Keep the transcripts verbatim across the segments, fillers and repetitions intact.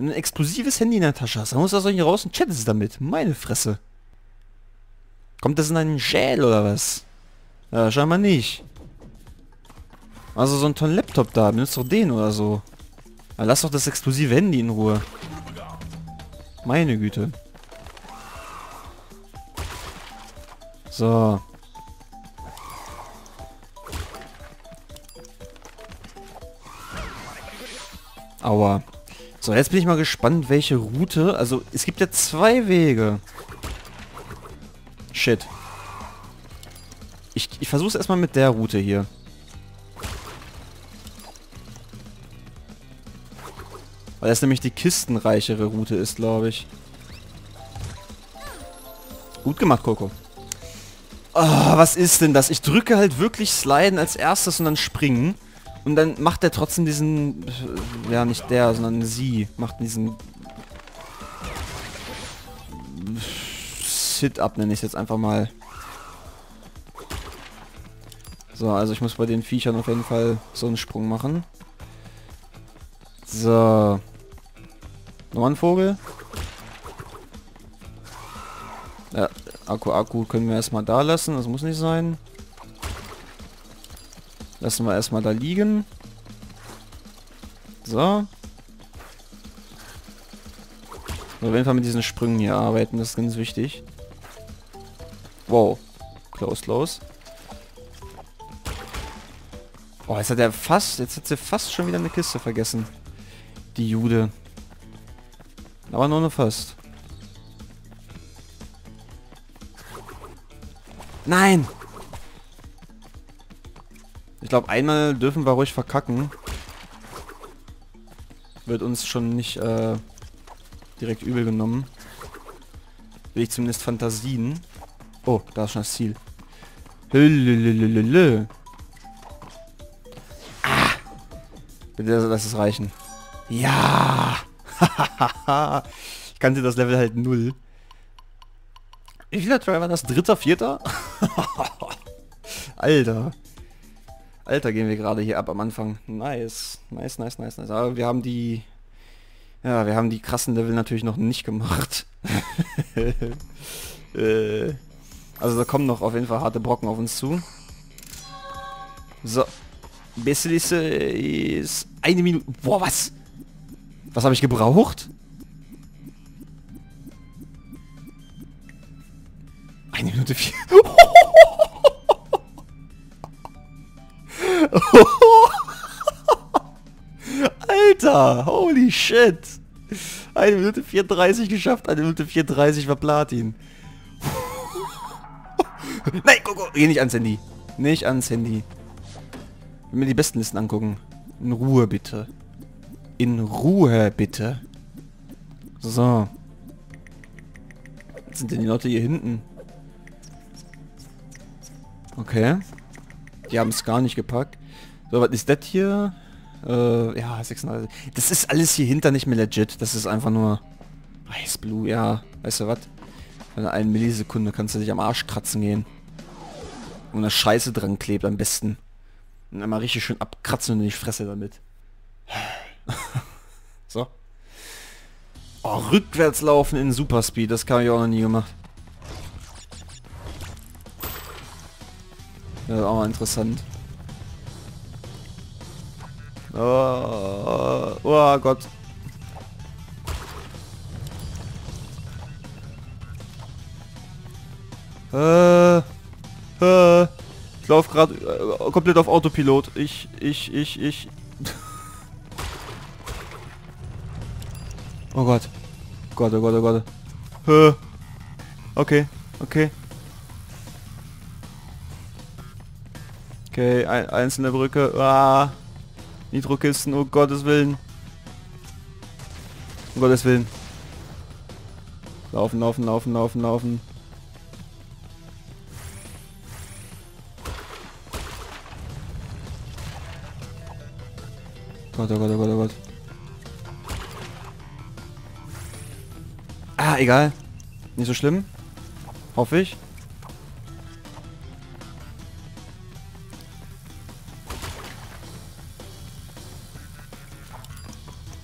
Wenn du ein explosives Handy in der Tasche hast, dann musst du das doch nicht raus und chattest damit. Meine Fresse. Kommt das in einen Schädel oder was? Ja, scheinbar nicht. Also so ein tollen Laptop da, benutzt doch den oder so. Aber lass doch das explosive Handy in Ruhe. Meine Güte. So. Aua. So, jetzt bin ich mal gespannt, welche Route... Also, es gibt ja zwei Wege. Shit. Ich, ich versuch's erstmal mit der Route hier. Weil das nämlich die kistenreichere Route ist, glaube ich. Gut gemacht, Coco. Oh, was ist denn das? Ich drücke halt wirklich Sliden als erstes und dann springen. Und dann macht er trotzdem diesen... Ja, nicht der, sondern sie. Macht diesen... Sit-up nenne ich es jetzt einfach mal. So, also ich muss bei den Viechern auf jeden Fall so einen Sprung machen. So. Nochmal ein Vogel. Ja, Aku, Aku können wir erstmal da lassen. Das muss nicht sein. Lassen wir erstmal da liegen. So. Und auf jeden Fall mit diesen Sprüngen hier arbeiten, das ist ganz wichtig. Wow. Close, close. Oh, jetzt hat er fast, jetzt hat sie fast schon wieder eine Kiste vergessen. Die Jude. Aber nur eine fast. Nein! Ich glaube, einmal dürfen wir ruhig verkacken. Wird uns schon nicht äh, direkt übel genommen. Will ich zumindest Fantasien. Oh, da ist schon das Ziel. Hüllülülülülü. Ah! Bitte lass es reichen. Ja! Ich kannte das Level halt null. Wie viel Try war das? Dritter, vierter? Alter. Alter, gehen wir gerade hier ab am Anfang. Nice. Nice, nice, nice, nice. Aber wir haben die... Ja, wir haben die krassen Level natürlich noch nicht gemacht. äh, also da kommen noch auf jeden Fall harte Brocken auf uns zu. So. Besserlisse ist... Eine Minute... Boah, was? Was habe ich gebraucht? Eine Minute vier... Alter, holy shit. Eine Minute vierunddreißig geschafft, eine Minute vierunddreißig war Platin. Nein, Coco, geh nicht ans Handy. Nicht ans Handy. Wenn wir die besten Listen angucken. In Ruhe bitte. In Ruhe bitte. So. Was sind denn die Leute hier hinten? Okay. Die haben es gar nicht gepackt. So, was ist das hier? Äh, ja, sechsunddreißig. Das ist alles hier hinter nicht mehr legit. Das ist einfach nur... Ice Blue, ja. Weißt du was? In einer Millisekunde kannst du dich am Arsch kratzen gehen. Und da Scheiße dran klebt am besten. Und einmal richtig schön abkratzen und in die Fresse damit. So. Oh, rückwärts laufen in Superspeed. Das habe ich auch noch nie gemacht. Ja, auch mal interessant. Oh, oh, oh Gott. Äh, äh, ich lauf gerade äh, komplett auf Autopilot. Ich, ich, ich, ich. Oh Gott. Gott, oh Gott, oh Gott. Äh, okay, okay. Okay, ein, einzelne Brücke. Ah, Nitrokisten, oh Gottes Willen. Um Gottes Willen. Laufen, laufen, laufen, laufen, laufen. Gott, oh Gott, oh Gott, oh Gott. Ah, egal. Nicht so schlimm. Hoffe ich.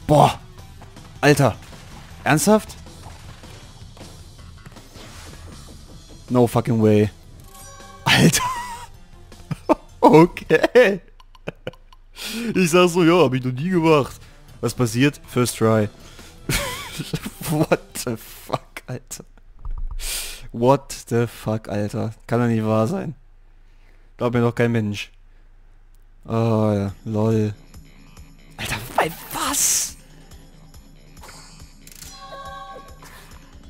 Boah. Alter. Ernsthaft? No fucking way. Alter. Okay. Ich sag so, ja, hab ich noch nie gemacht. Was passiert? First try. What the fuck, Alter. What the fuck, Alter. Kann doch nicht wahr sein. Glaubt mir doch kein Mensch. Oh, ja. Lol. Alter, bei was?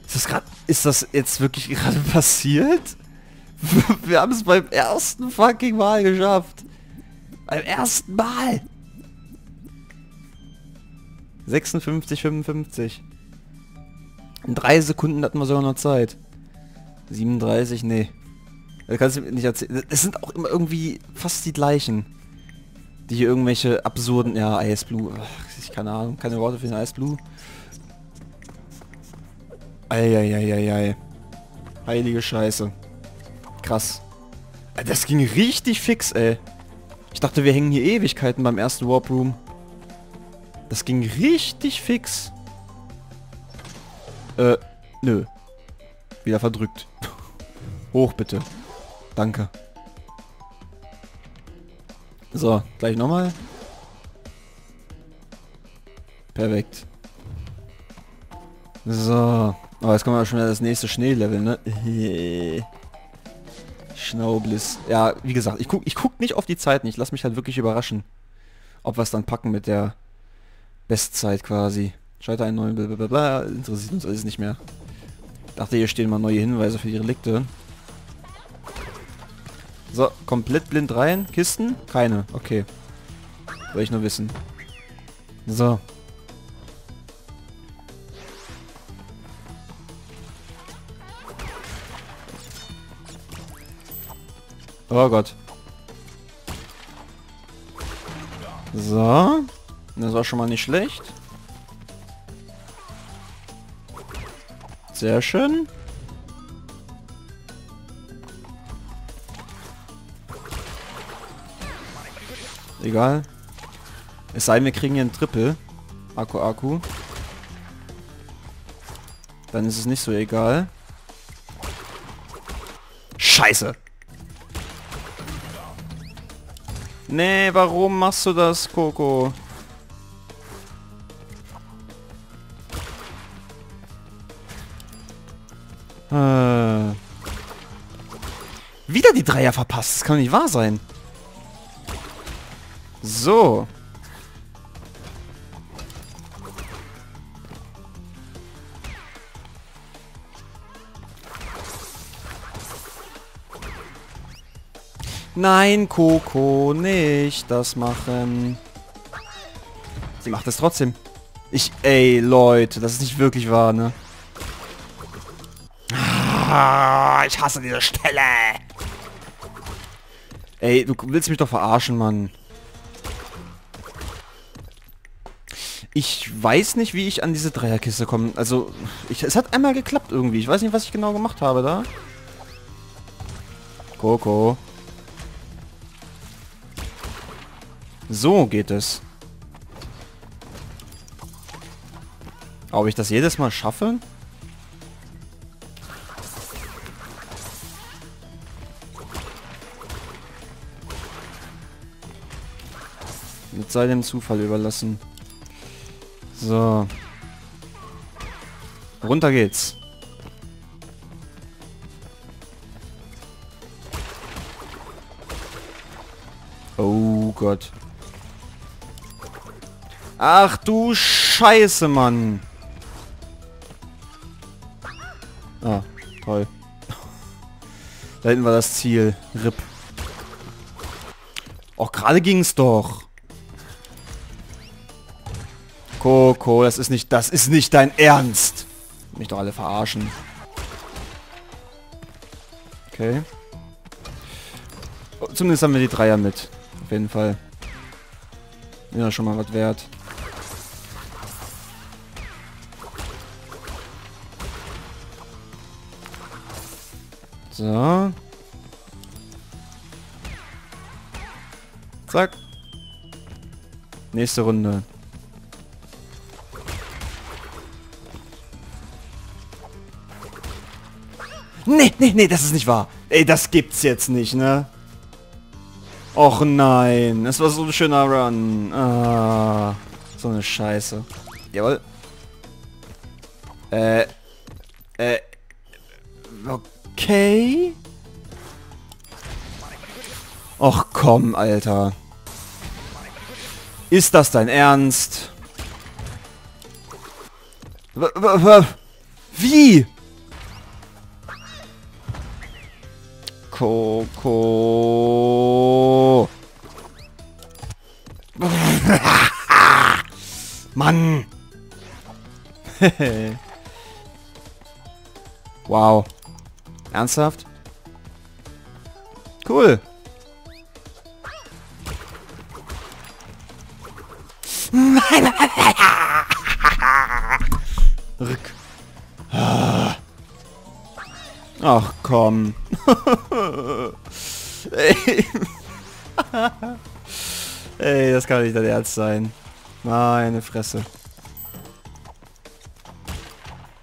Ist das gerade... Ist das jetzt wirklich gerade passiert? Wir haben es beim ersten fucking Mal geschafft. Beim ersten Mal. sechsundfünfzig, fünfundfünfzig. In drei Sekunden hatten wir sogar noch Zeit. siebenunddreißig, nee. Das kannst du mir nicht erzählen. Es sind auch immer irgendwie fast die gleichen. Die hier irgendwelche absurden... Ja, Ice Blue. Ach, ich keine Ahnung. Keine Worte für den Ice Blue. Eieieiei. Heilige Scheiße. Krass. Das ging richtig fix, ey. Ich dachte, wir hängen hier Ewigkeiten beim ersten Warp Room. Das ging richtig fix. Äh, nö. Wieder verdrückt. Hoch bitte. Danke. So, gleich nochmal. Perfekt. So. Aber jetzt kommen wir schon wieder das nächste Schneelevel, ne? Schnaubliss. Ja, wie gesagt, ich guck, ich guck nicht auf die Zeiten. Ich lasse mich halt wirklich überraschen. Ob wir es dann packen mit der Bestzeit quasi. Scheiter einen neuen blablabla. Interessiert uns alles nicht mehr. Dachte, hier stehen mal neue Hinweise für die Relikte. So, komplett blind rein. Kisten? Keine. Okay. Soll ich nur wissen. So. Oh Gott. So. Das war schon mal nicht schlecht. Sehr schön. Egal. Es sei denn, wir kriegen hier einen Triple. Aku, Aku. Dann ist es nicht so egal. Scheiße. Nee, warum machst du das, Coco? Äh. Wieder die Dreier verpasst. Das kann doch nicht wahr sein. So. Nein, Coco, nicht das machen. Sie macht es trotzdem. Ich, ey, Leute, das ist nicht wirklich wahr, ne? Ah, ich hasse diese Stelle. Ey, du willst mich doch verarschen, Mann. Ich weiß nicht, wie ich an diese Dreierkiste komme. Also, ich, es hat einmal geklappt irgendwie. Ich weiß nicht, was ich genau gemacht habe da. Coco. So geht es. Ob ich das jedes Mal schaffe? Mit seinem Zufall überlassen. So. Runter geht's. Oh Gott. Ach du Scheiße, Mann. Ah, toll. Da hinten war das Ziel. R I P. Och, gerade ging's doch. Coco, das ist nicht, das ist nicht dein Ernst. Mich doch alle verarschen. Okay. Zumindest haben wir die Dreier mit. Auf jeden Fall. Ja, schon mal was wert. So. Zack. Nächste Runde. Nee, nee, nee, das ist nicht wahr. Ey, das gibt's jetzt nicht, ne? Och nein. Das war so ein schöner Run. Ah, so eine Scheiße. Jawohl. Äh. Äh. Okay. Och komm, Alter. Ist das dein Ernst? Wie? Coco. Mann. Wow. Ernsthaft? Cool. Rück. Ach komm. Ey. Ey, das kann nicht dein Ernst sein. Meine Fresse.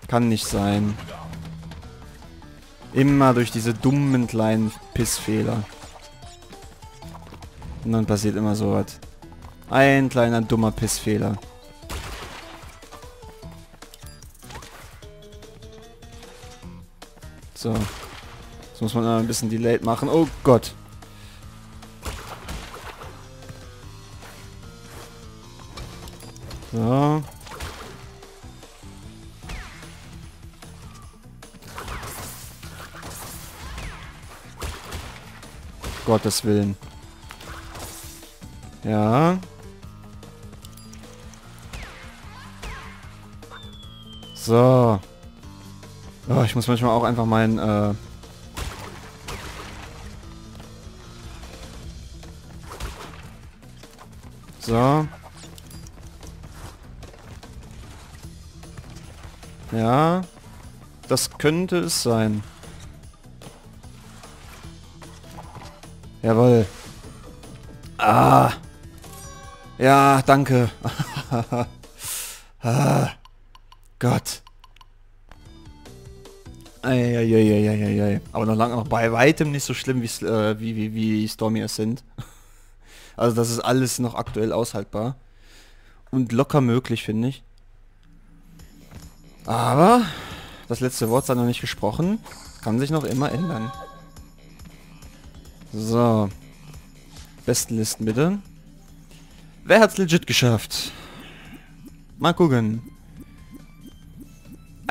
Kann nicht sein. Immer durch diese dummen kleinen Pissfehler. Und dann passiert immer sowas. Ein kleiner dummer Pissfehler. So. Jetzt muss man ein bisschen delayed machen. Oh Gott. So. Gottes Willen. Ja. So. Oh, ich muss manchmal auch einfach meinen, äh... So. Ja. Das könnte es sein. Jawohl. Ah. Ja, danke. Ah. Gott. Eieieiei. Aber noch lange noch bei weitem nicht so schlimm wie, äh, wie, wie, wie Stormy Ascent. Also das ist alles noch aktuell aushaltbar. Und locker möglich, finde ich. Aber das letzte Wort sei noch nicht gesprochen. Kann sich noch immer ändern. So. Bestenlisten bitte. Wer hat's legit geschafft? Mal gucken.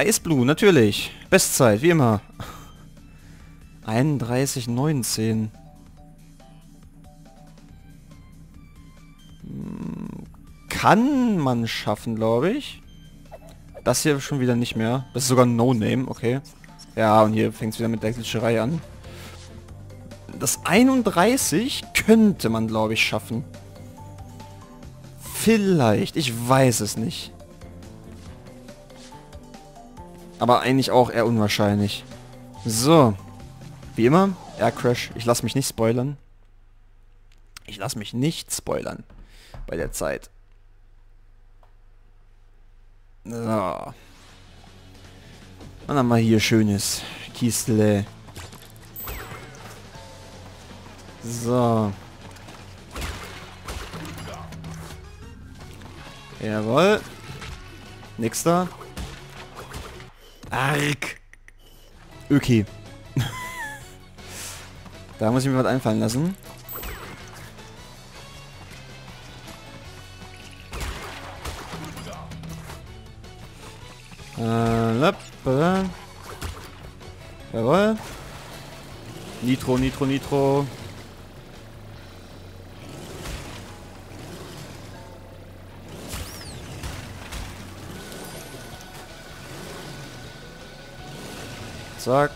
Ice Blue, natürlich. Bestzeit, wie immer. einunddreißig neunzehn. Kann man schaffen, glaube ich. Das hier schon wieder nicht mehr. Das ist sogar ein No-Name, okay. Ja, und hier fängt es wieder mit der Glitscherei an. Das einunddreißig könnte man, glaube ich, schaffen. Vielleicht, ich weiß es nicht. Aber eigentlich auch eher unwahrscheinlich. So. Wie immer, Aircrash. Ich lasse mich nicht spoilern. Ich lasse mich nicht spoilern. Bei der Zeit. So. Und dann haben wir hier schönes Kistle. So. Jawohl. Nächster. Ark. Okay. Da muss ich mir was einfallen lassen. Äh, lap, äh. Jawohl. Nitro, Nitro, Nitro. Zack.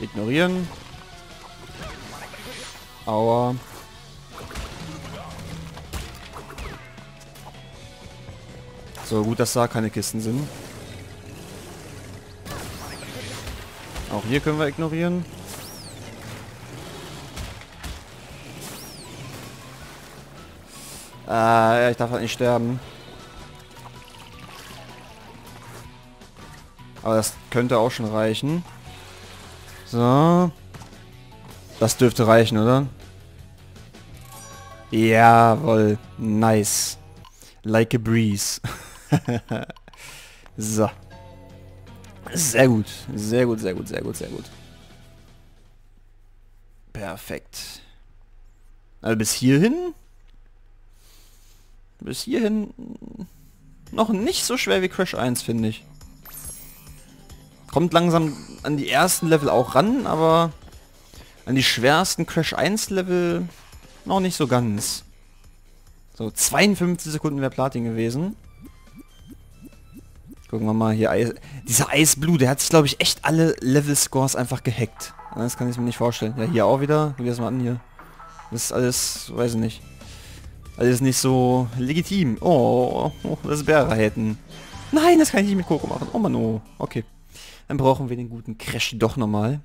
Ignorieren. Aua. So, gut, dass da keine Kisten sind. Auch hier können wir ignorieren. Äh, ich darf halt nicht sterben. Aber das könnte auch schon reichen. So. Das dürfte reichen, oder? Jawohl. Nice. Like a breeze. So. Sehr gut. Sehr gut, sehr gut, sehr gut, sehr gut. Perfekt. Also bis hierhin? Bis hierhin noch nicht so schwer wie Crash eins, finde ich. Kommt langsam an die ersten Level auch ran, aber an die schwersten Crash eins Level noch nicht so ganz. So, zweiundfünfzig Sekunden wäre Platin gewesen. Gucken wir mal hier. Ice, dieser Ice Blue, der hat sich, glaube ich, echt alle Level-Scores einfach gehackt. Das kann ich mir nicht vorstellen. Ja, hier auch wieder. Guck dir das mal an hier. Das ist alles, weiß ich nicht. Alles nicht so legitim. Oh, oh das wäre hätten. Nein, das kann ich nicht mit Coco machen. Oh Mann, oh. Okay. Dann brauchen wir den guten Crash doch nochmal.